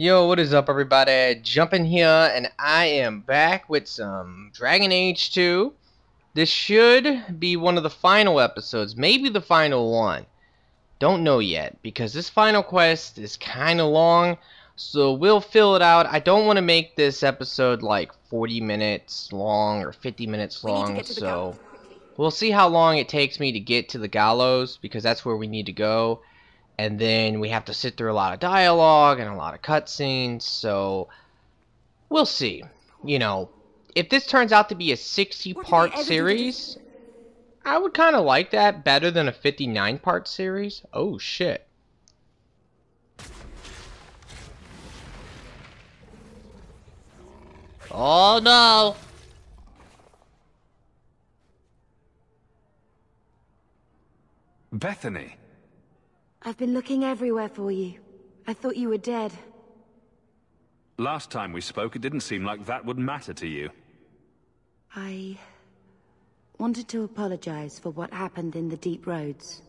Yo, what is up everybody? Jump in here and I am back with some Dragon Age 2. This should be one of the final episodes, maybe the final one. Don't know yet, because this final quest is kind of long, so we'll fill it out. I don't want to make this episode like 40 minutes long or 50 minutes long, so we'll see how long it takes me to get to the gallows, because that's where we need to go. And then we have to sit through a lot of dialogue and a lot of cutscenes, so we'll see. You know, if this turns out to be a 60-part series, I would kind of like that better than a 59-part series. Oh, shit. Oh, no! Bethany. I've been looking everywhere for you. I thought you were dead. Last time we spoke, it didn't seem like that would matter to you. I wanted to apologize for what happened in the Deep Roads.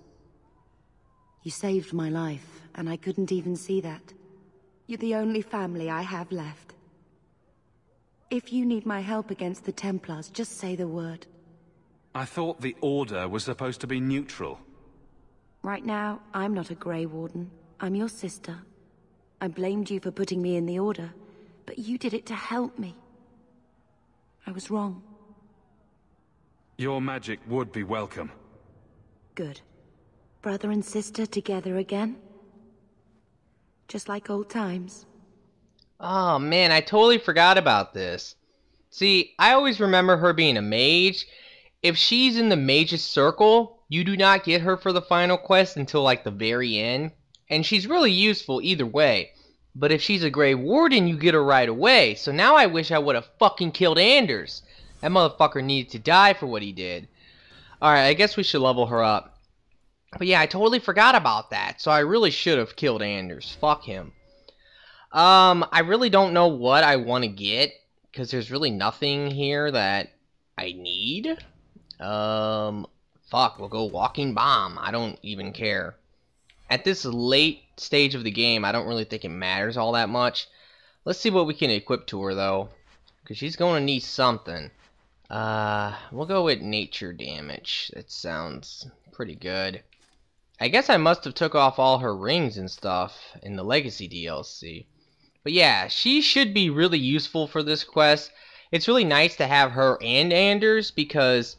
You saved my life, and I couldn't even see that. You're the only family I have left. If you need my help against the Templars, just say the word. I thought the Order was supposed to be neutral. Right now, I'm not a Grey Warden. I'm your sister. I blamed you for putting me in the Order, but you did it to help me. I was wrong. Your magic would be welcome. Good. Brother and sister together again? Just like old times. Oh man, I totally forgot about this. See, I always remember her being a mage. If she's in the mage's circle, you do not get her for the final quest until like the very end. And she's really useful either way. But if she's a Grey Warden, you get her right away. So now I wish I would have fucking killed Anders. That motherfucker needed to die for what he did. Alright, I guess we should level her up. But yeah, I totally forgot about that. So I really should have killed Anders. Fuck him. I really don't know what I want to get, because there's really nothing here that I need. Fuck, we'll go walking bomb. I don't even care. At this late stage of the game, I don't really think it matters all that much. Let's see what we can equip to her, though, because she's going to need something. We'll go with nature damage. That sounds pretty good. I guess I must have took off all her rings and stuff in the Legacy DLC. But yeah, she should be really useful for this quest. It's really nice to have her and Anders because,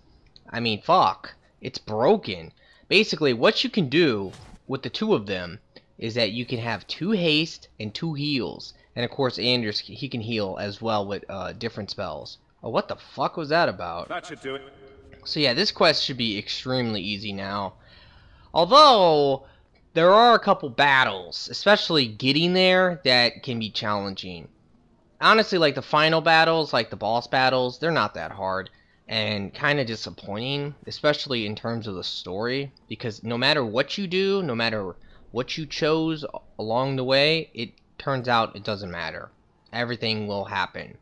I mean, fuck. It's broken. Basically, what you can do with the two of them is that you can have 2 haste and 2 heals. And of course, Anders, he can heal as well with different spells. Oh, what the fuck was that about? That should do it. So yeah, this quest should be extremely easy now. Although, there are a couple battles, especially getting there, that can be challenging. Honestly, like the final battles, like the boss battles, they're not that hard. And kind of disappointing, especially in terms of the story, because no matter what you do, no matter what you chose along the way, it turns out it doesn't matter. Everything will happen,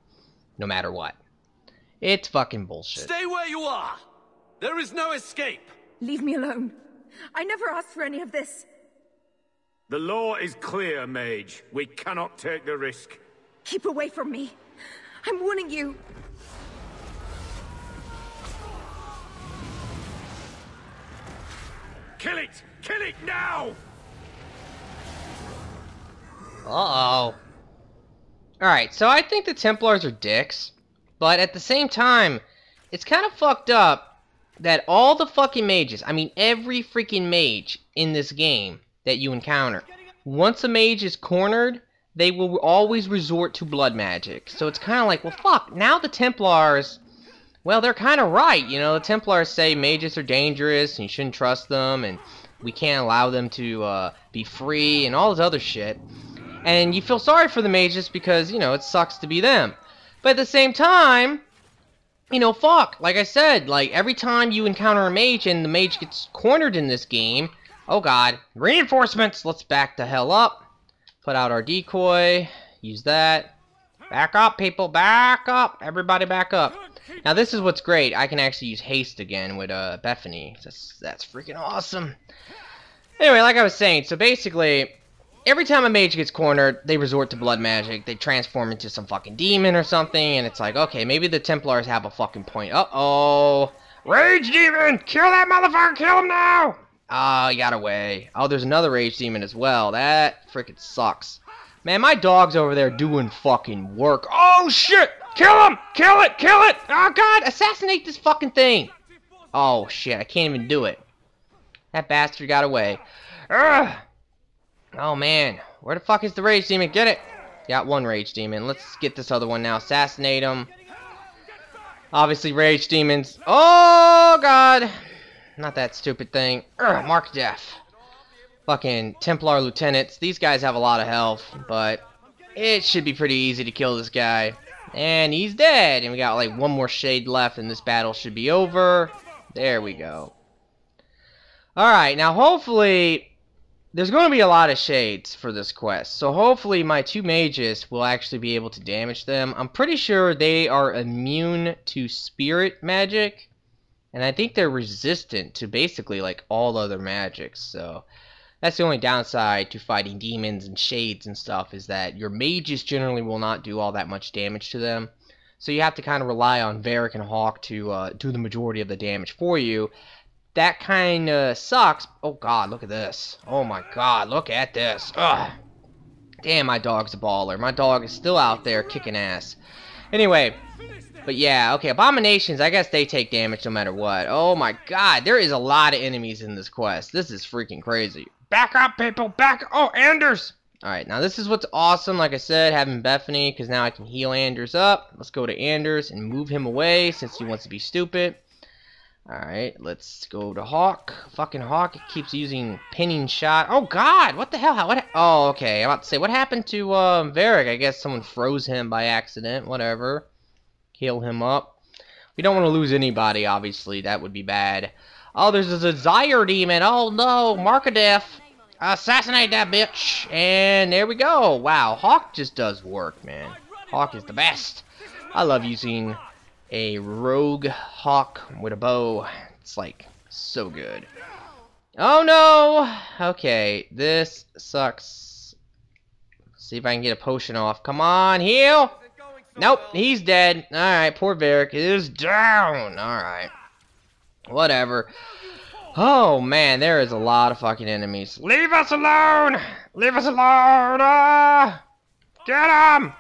no matter what. It's fucking bullshit. Stay where you are! There is no escape! Leave me alone. I never asked for any of this. The law is clear, Mage. We cannot take the risk. Keep away from me. I'm warning you. Kill it! Kill it now! Uh-oh. Alright, so I think the Templars are dicks, but at the same time, it's kind of fucked up that all the fucking mages, I mean every freaking mage in this game that you encounter, once a mage is cornered, they will always resort to blood magic. So it's kind of like, well fuck, now the Templars... Well, they're kind of right, you know, the Templars say mages are dangerous and you shouldn't trust them and we can't allow them to be free and all this other shit. And you feel sorry for the mages because, you know, it sucks to be them. But at the same time, you know, fuck, like I said, like every time you encounter a mage and the mage gets cornered in this game, oh god, reinforcements, let's back the hell up. Put out our decoy, use that. Back up, people, back up, everybody back up. Now this is what's great. I can actually use haste again with Bethany. That's freaking awesome. Anyway, like I was saying, so basically, Every time a mage gets cornered, they resort to blood magic. They transform into some fucking demon or something, and it's like, okay, maybe the Templars have a fucking point. Uh-oh. Rage demon! Kill that motherfucker! Kill him now! Ah, he got away. Oh, there's another rage demon as well. That freaking sucks. Man, my dog's over there doing fucking work. Oh, shit! Kill him! Kill it! Kill it! Oh, God! Assassinate this fucking thing! Oh, shit. I can't even do it. That bastard got away. Ugh! Oh man, where the fuck is the rage demon? Get it! Got one rage demon. Let's get this other one now. Assassinate him. Obviously rage demons. Oh god! Not that stupid thing. Ugh, mark death. Fucking Templar lieutenants. These guys have a lot of health, but it should be pretty easy to kill this guy. And he's dead. And we got like one more shade left and this battle should be over. There we go. Alright, now hopefully... there's going to be a lot of shades for this quest, so hopefully my two mages will actually be able to damage them. I'm pretty sure they are immune to spirit magic, and I think they're resistant to basically like all other magics, so that's the only downside to fighting demons and shades and stuff, is that your mages generally will not do all that much damage to them. So you have to kind of rely on Varric and Hawk to do the majority of the damage for you. That kind of sucks. Oh god, look at this. Oh my god, look at this. Ugh. Damn, my dog's a baller. My dog is still out there kicking ass. Anyway, but yeah, okay, abominations, I guess they take damage no matter what. Oh my god, there is a lot of enemies in this quest. This is freaking crazy. Back up, people, back up. Oh, Anders. Alright, now this is what's awesome, like I said, having Bethany, because now I can heal Anders up. Let's go to Anders and move him away since he wants to be stupid. Alright, let's go to Hawk. Fucking Hawk, it keeps using pinning shot. Oh god, what the hell? What? Oh, okay, I'm about to say, what happened to Varric? I guess someone froze him by accident, whatever. Heal him up. We don't want to lose anybody, obviously, that would be bad. Oh, there's a Desire Demon, oh no, Mark of Death. Assassinate that bitch, and there we go. Wow, Hawk just does work, man. Hawk is the best. I love using... a rogue hawk with a bow. It's like so good. Oh no! Okay, this sucks. Let's see if I can get a potion off. Come on, heal! Nope, he's dead. Alright, poor Varric is down. Alright. Whatever. Oh man, there is a lot of fucking enemies. Leave us alone! Leave us alone! Ah! Get him!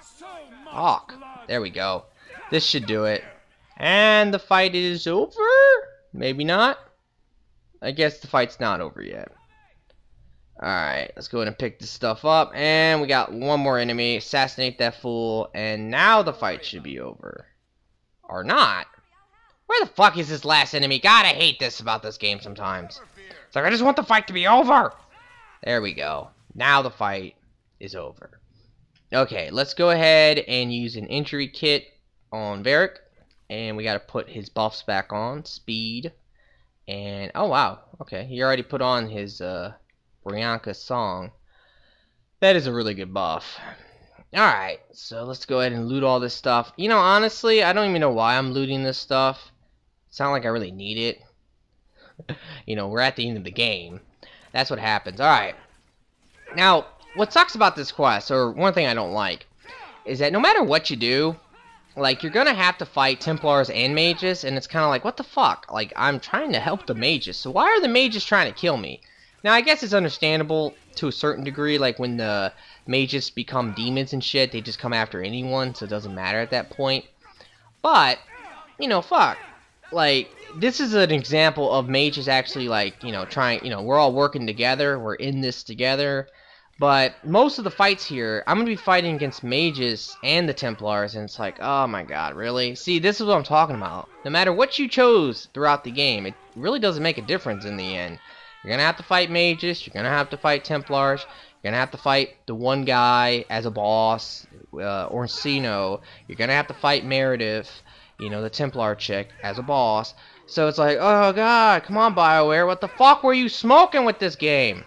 Hawk. There we go. This should do it. And the fight is over? Maybe not. I guess the fight's not over yet. Alright, let's go ahead and pick this stuff up. And we got one more enemy. Assassinate that fool. And now the fight should be over. Or not. Where the fuck is this last enemy? God, I hate this about this game sometimes. It's like, I just want the fight to be over. There we go. Now the fight is over. Okay, let's go ahead and use an injury kit on Varric. And we got to put his buffs back on. Speed. And, oh wow. Okay, he already put on his Brianka song. That is a really good buff. Alright, so let's go ahead and loot all this stuff. You know, honestly, I don't even know why I'm looting this stuff. It's not like I really need it. You know, we're at the end of the game. That's what happens. Alright. Now, what sucks about this quest, or one thing I don't like, is that no matter what you do, like, you're gonna have to fight Templars and mages, and it's kind of like, what the fuck? Like, I'm trying to help the mages, so why are the mages trying to kill me? Now, I guess it's understandable to a certain degree, like, when the mages become demons and shit, they just come after anyone, so it doesn't matter at that point. But, you know, fuck. Like, this is an example of mages actually, like, you know, trying, you know, we're all working together, we're in this together. But most of the fights here, I'm going to be fighting against mages and the Templars, and it's like, oh my god, really? See, this is what I'm talking about. No matter what you chose throughout the game, it really doesn't make a difference in the end. You're going to have to fight mages, you're going to have to fight Templars, you're going to have to fight the one guy as a boss, Orsino, you're going to have to fight Meredith, you know, the Templar chick, as a boss. So it's like, oh god, come on BioWare, what the fuck were you smoking with this game?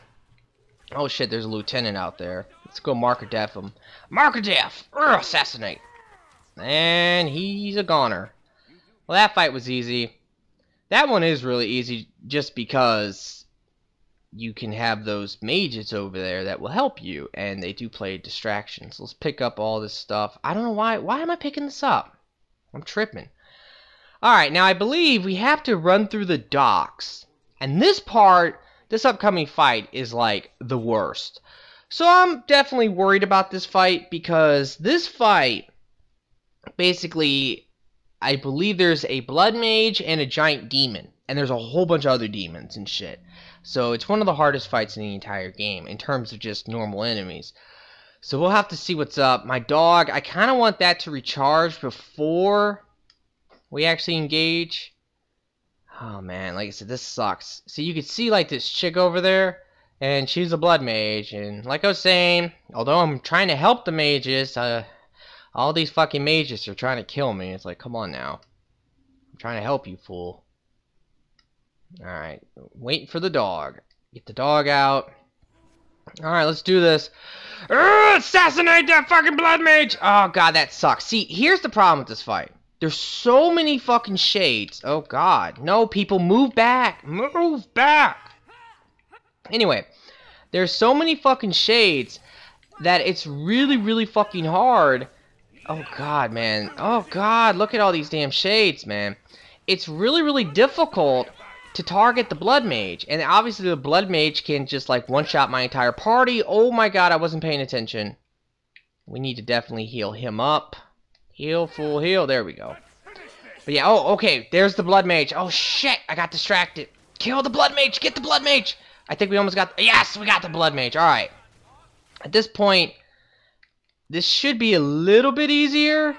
Oh shit, there's a lieutenant out there. Let's go marker death him. Marker death! Urgh, assassinate! And he's a goner. Well, that fight was easy. That one is really easy just because you can have those mages over there that will help you, and they do play distractions. Let's pick up all this stuff. I don't know why am I picking this up? I'm tripping. Alright, now I believe we have to run through the docks, and this part, this upcoming fight is like the worst. So I'm definitely worried about this fight, because this fight, basically, I believe there's a blood mage and a giant demon, and there's a whole bunch of other demons and shit. So it's one of the hardest fights in the entire game in terms of just normal enemies. So we'll have to see what's up. My dog, I kind of want that to recharge before we actually engage. Oh man, like I said, this sucks. So you can see like this chick over there, and she's a blood mage. And like I was saying, although I'm trying to help the mages, all these fucking mages are trying to kill me. It's like, come on now. I'm trying to help you, fool. Alright, waiting for the dog. Get the dog out. Alright, let's do this. Assassinate that fucking blood mage! Oh god, that sucks. See, here's the problem with this fight. There's so many fucking shades. Oh god. No, people, move back. Move back! Anyway, there's so many fucking shades that it's really, really fucking hard. Oh god, man. Oh god, look at all these damn shades, man. It's really, really difficult to target the blood mage, and obviously the blood mage can just like one-shot my entire party. Oh my god, I wasn't paying attention. We need to definitely heal him up. Heal, full heal, there we go. But yeah, oh, okay, there's the blood mage. Oh shit, I got distracted. Kill the blood mage, get the blood mage. I think we almost got, yes, we got the blood mage, alright. At this point, this should be a little bit easier.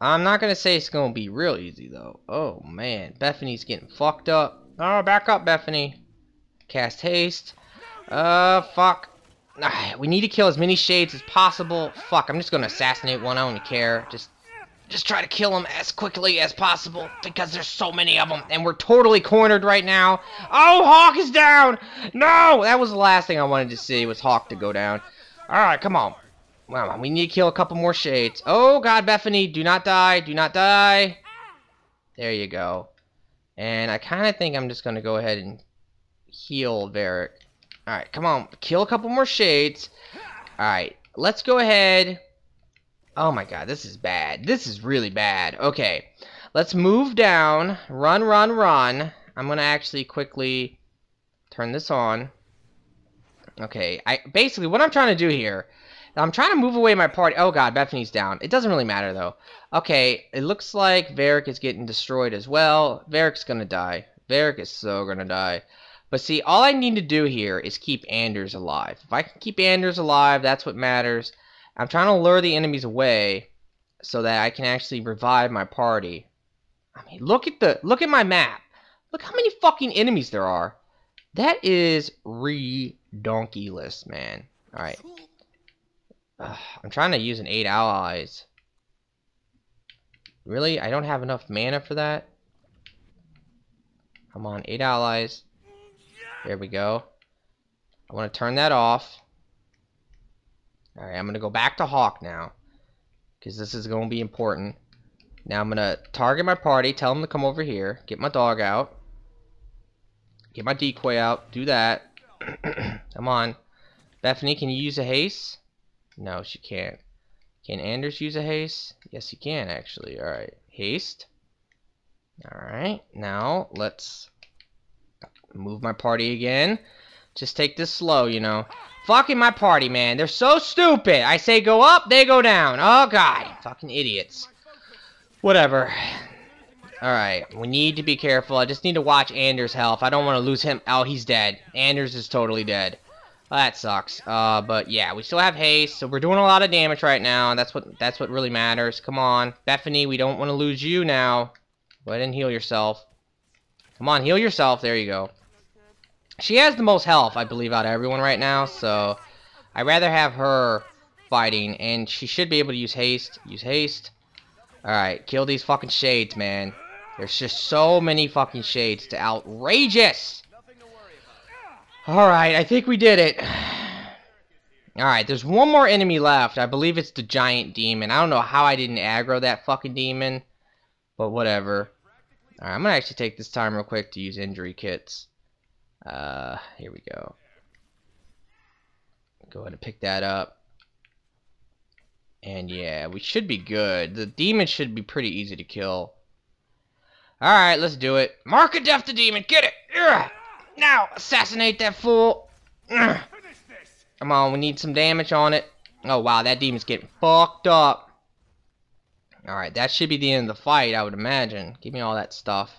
I'm not gonna say it's gonna be real easy though. Oh man, Bethany's getting fucked up. Oh, back up, Bethany. Cast haste. Fuck. We need to kill as many shades as possible. Fuck, I'm just gonna assassinate one. I don't care. Just try to kill them as quickly as possible, because there's so many of them, and we're totally cornered right now. Oh, Hawk is down! No! That was the last thing I wanted to see, was Hawk to go down. Alright, come on. Well, we need to kill a couple more shades. Oh, God, Bethany, do not die. Do not die. There you go. And I kind of think I'm just going to go ahead and heal Varric. Alright, come on. Kill a couple more shades. Alright, let's go ahead. Oh my god, this is bad. This is really bad. Okay, let's move down. Run, run, run. I'm going to actually quickly turn this on. Okay, basically what I'm trying to do here, I'm trying to move away my party. Oh god, Bethany's down. It doesn't really matter though. Okay, it looks like Varric is getting destroyed as well. Varric's gonna die. Varric is so gonna die. But see, all I need to do here is keep Anders alive. If I can keep Anders alive, that's what matters. I'm trying to lure the enemies away so that I can actually revive my party. I mean, look at my map. Look how many fucking enemies there are. That is re-donkeyless, man. Alright. I'm trying to use an 8 allies. Really? I don't have enough mana for that? Come on, 8 allies. There we go. I want to turn that off. Alright, I'm going to go back to Hawk now, because this is going to be important. Now I'm going to target my party, tell them to come over here, get my dog out, get my decoy out, do that. Come on. Bethany, can you use a haste? No, she can't. Can Anders use a haste? Yes, he can, actually. Alright, haste. Alright, now let's move my party again. Just take this slow, you know. Fucking my party, man. They're so stupid. I say go up, they go down. Oh, God. Fucking idiots. Whatever. Alright, we need to be careful. I just need to watch Anders' health. I don't want to lose him. Oh, he's dead. Anders is totally dead. That sucks, but yeah, we still have haste, so we're doing a lot of damage right now, and that's what really matters. Come on, Bethany, we don't want to lose you now. Go ahead and heal yourself. Come on, heal yourself, there you go. She has the most health, I believe, out of everyone right now, so I'd rather have her fighting, and she should be able to use haste. Use haste. Alright, kill these fucking shades, man. There's just so many fucking shades, it's outrageous! Alright, I think we did it. Alright, there's one more enemy left. I believe it's the giant demon. I don't know how I didn't aggro that fucking demon, but whatever. Alright, I'm gonna actually take this time real quick to use injury kits. Here we go. Go ahead and pick that up. And yeah, we should be good. The demon should be pretty easy to kill. Alright, let's do it. Mark of death to demon, get it! Ugh. Now, assassinate that fool! Ugh. Come on, we need some damage on it. Oh wow, that demon's getting fucked up. Alright, that should be the end of the fight, I would imagine. Give me all that stuff.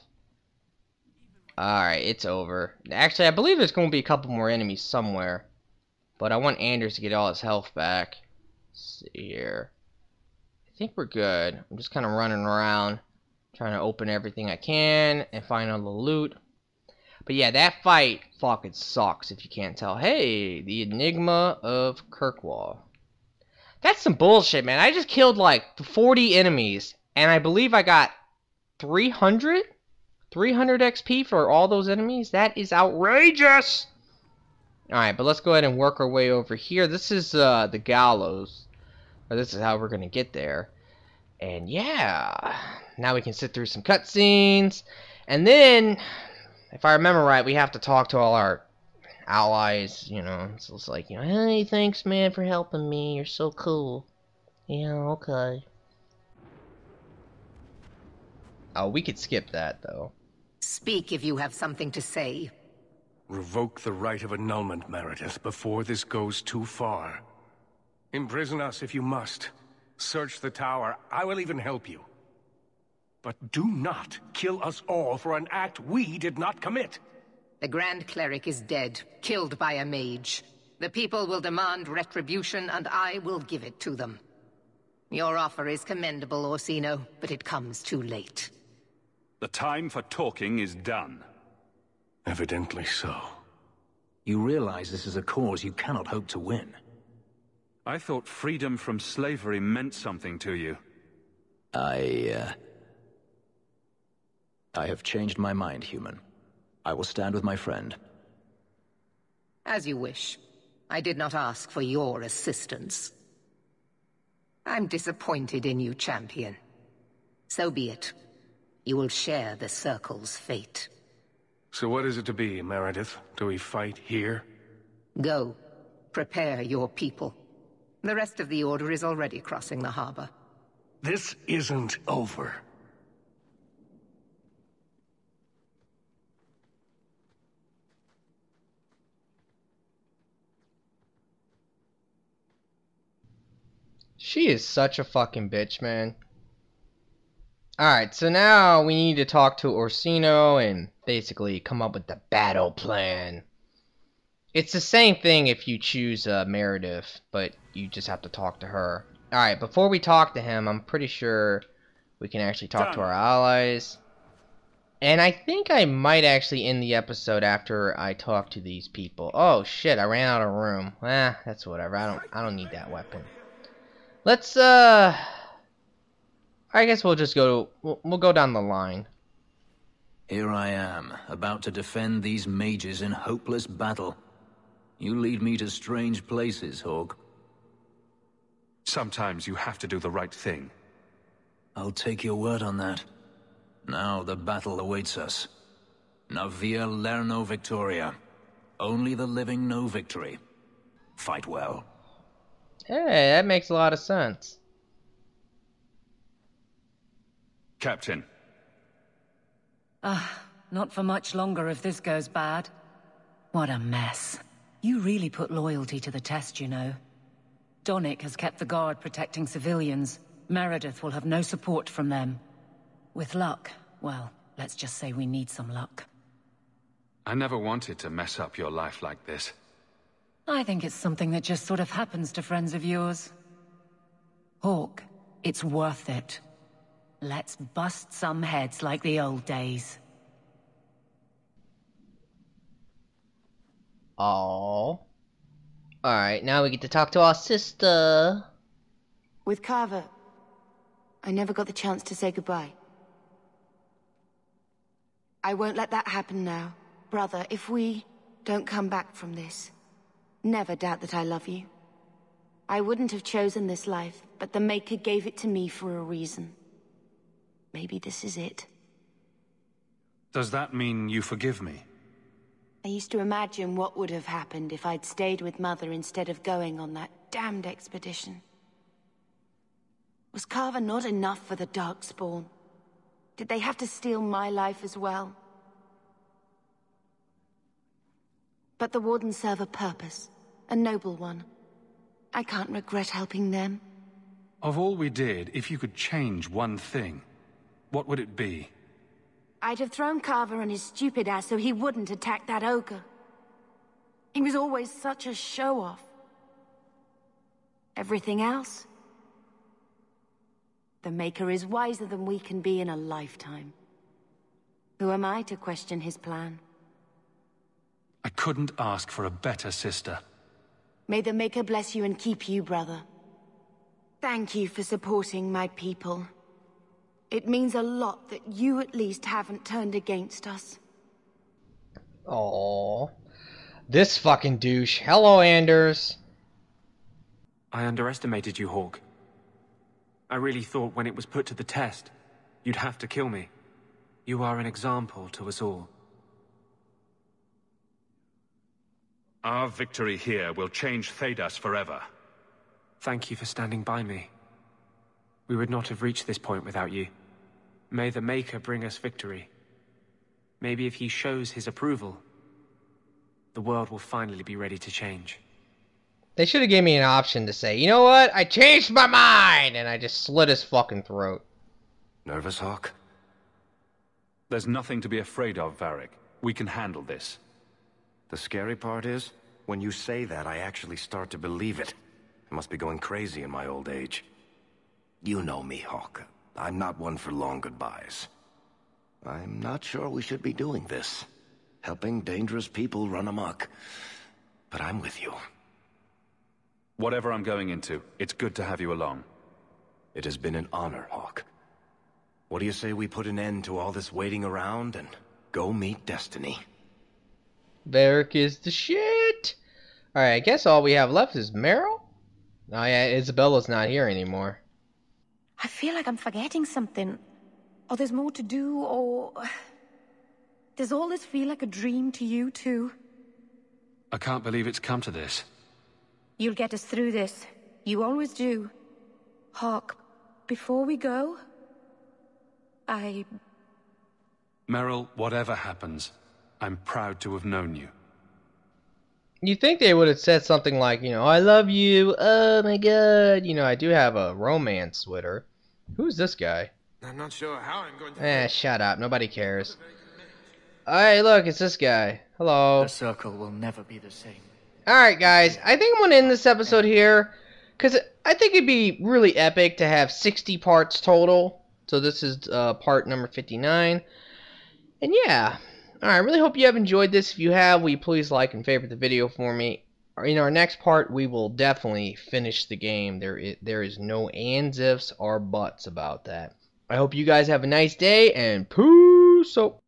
Alright, it's over. Actually, I believe there's going to be a couple more enemies somewhere. But I want Anders to get all his health back. Let's see here. I think we're good. I'm just kind of running around, trying to open everything I can and find all the loot. But yeah, that fight fucking sucks if you can't tell. Hey, the Enigma of Kirkwall. That's some bullshit, man. I just killed like 40 enemies, and I believe I got 300 XP for all those enemies. That is outrageous. Alright, but let's go ahead and work our way over here. This is the gallows. Or this is how we're going to get there. And yeah, now we can sit through some cutscenes. And then, if I remember right, we have to talk to all our allies, you know. So it's like, you know, hey, thanks, man, for helping me. You're so cool. Yeah, okay. Oh, we could skip that, though. Speak if you have something to say. Revoke the right of annulment, Meredith, before this goes too far. Imprison us if you must. Search the tower. I will even help you. But do not kill us all for an act we did not commit. The Grand Cleric is dead, killed by a mage. The people will demand retribution, and I will give it to them. Your offer is commendable, Orsino, but it comes too late. The time for talking is done. Evidently so. You realize this is a cause you cannot hope to win. I thought freedom from slavery meant something to you. I have changed my mind, human. I will stand with my friend. As you wish. I did not ask for your assistance. I'm disappointed in you, champion. So be it. You will share the Circle's fate. So what is it to be, Meredith? Do we fight here? Go. Prepare your people. The rest of the Order is already crossing the harbor. This isn't over. She is such a fucking bitch, man. Alright, so now we need to talk to Orsino and basically come up with the battle plan. It's the same thing if you choose Meredith, but you just have to talk to her. Alright, before we talk to him, I'm pretty sure we can actually talk to our allies. And I think I might actually end the episode after I talk to these people. Oh shit, I ran out of room. That's whatever. I don't need that weapon. Let's I guess we'll just go to, we'll go down the line. Here I am, about to defend these mages in hopeless battle. You lead me to strange places, Hawk. Sometimes you have to do the right thing. I'll take your word on that. Now the battle awaits us. Navia Lerno Victoria. Only the living know victory. Fight well. Hey, that makes a lot of sense. Captain. Not for much longer if this goes bad. What a mess. You really put loyalty to the test, you know. Donick has kept the guard protecting civilians. Meredith will have no support from them. With luck, well, let's just say we need some luck. I never wanted to mess up your life like this. I think it's something that just sort of happens to friends of yours. Hawk, it's worth it. Let's bust some heads like the old days. Aww. Alright, now we get to talk to our sister. With Carver, I never got the chance to say goodbye. I won't let that happen now. Brother, if we don't come back from this, never doubt that I love you. I wouldn't have chosen this life, but the Maker gave it to me for a reason. Maybe this is it. Does that mean you forgive me? I used to imagine what would have happened if I'd stayed with Mother instead of going on that damned expedition. Was Carver not enough for the Darkspawn? Did they have to steal my life as well? But the Wardens serve a purpose, a noble one. I can't regret helping them. Of all we did, if you could change one thing, what would it be? I'd have thrown Carver on his stupid ass so he wouldn't attack that ogre. He was always such a show-off. Everything else? The Maker is wiser than we can be in a lifetime. Who am I to question his plan? I couldn't ask for a better sister. May the Maker bless you and keep you, brother. Thank you for supporting my people. It means a lot that you at least haven't turned against us. Aww. This fucking douche. Hello, Anders. I underestimated you, Hawk. I really thought when it was put to the test, you'd have to kill me. You are an example to us all. Our victory here will change Thedas forever. Thank you for standing by me. We would not have reached this point without you. May the Maker bring us victory. Maybe if he shows his approval, the world will finally be ready to change. They should have given me an option to say, you know what, I changed my mind, and I just slit his fucking throat. Nervous, Hawk? There's nothing to be afraid of, Varric. We can handle this. The scary part is, when you say that, I actually start to believe it. I must be going crazy in my old age. You know me, Hawk. I'm not one for long goodbyes. I'm not sure we should be doing this. Helping dangerous people run amok. But I'm with you. Whatever I'm going into, it's good to have you along. It has been an honor, Hawk. What do you say we put an end to all this waiting around and go meet destiny? Varric is the shit! Alright, I guess all we have left is Meryl? Oh yeah, Isabella's not here anymore. I feel like I'm forgetting something. Or there's more to do, or... Does all this feel like a dream to you, too? I can't believe it's come to this. You'll get us through this. You always do. Hawk, before we go... Meryl, whatever happens, I'm proud to have known you. You think they would have said something like, you know, I love you, oh my god, you know, I do have a romance with her. Who's this guy? I'm not sure how I'm going to... shut up, nobody cares. Alright, look, it's this guy. Hello. The circle will never be the same. Alright guys, I think I'm going to end this episode here, because I think it'd be really epic to have 60 parts total. So this is part number 59. And yeah... Alright, I really hope you have enjoyed this. If you have, will you please like and favorite the video for me? In our next part, we will definitely finish the game. There is no ands, ifs, or buts about that. I hope you guys have a nice day, and peace out.